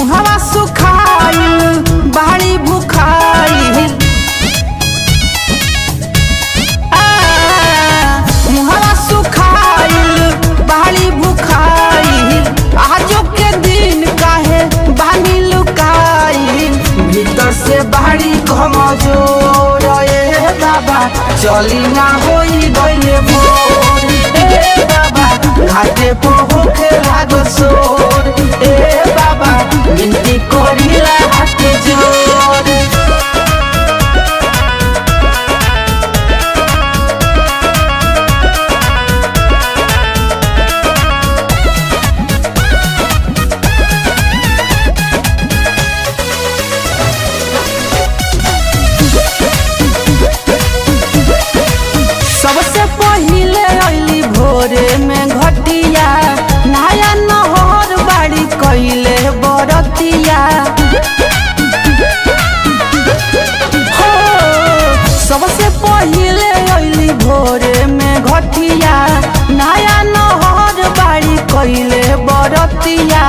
मुहवा सुखाइल बाड़ी भुखाइल मुहवा सुखाइल बाड़ी भुखाइल आजो के दिन काहे बानी लुकाइल भीतर से बाड़ी घमजोर ए बाबा चली ना होई गइले ए बाबा घाटे पोखे लागो सोर ए बाबा बिनती कोरिला हाथे जोर सबसे पहिले आइली भोरे में घटिया नया नहर बाड़ी कइले बरतिया हो सबसे पहिले आइली भोरे में घटिया नया नहर बाड़ी कइले बरतिया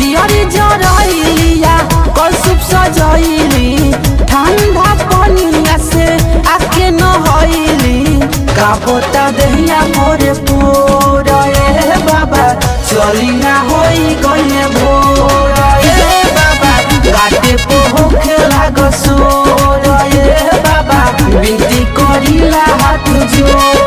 दियरी जरइलिया कसुप सजइली ठंडा पनिया से आके न होइली काबोता देहिया भोरे पूरा ए बाबा चली ना होई गइले भोरा ए बाबा घाटे पोखे लागो सोरा ए बाबा बिनती करिला हाथ जोड़।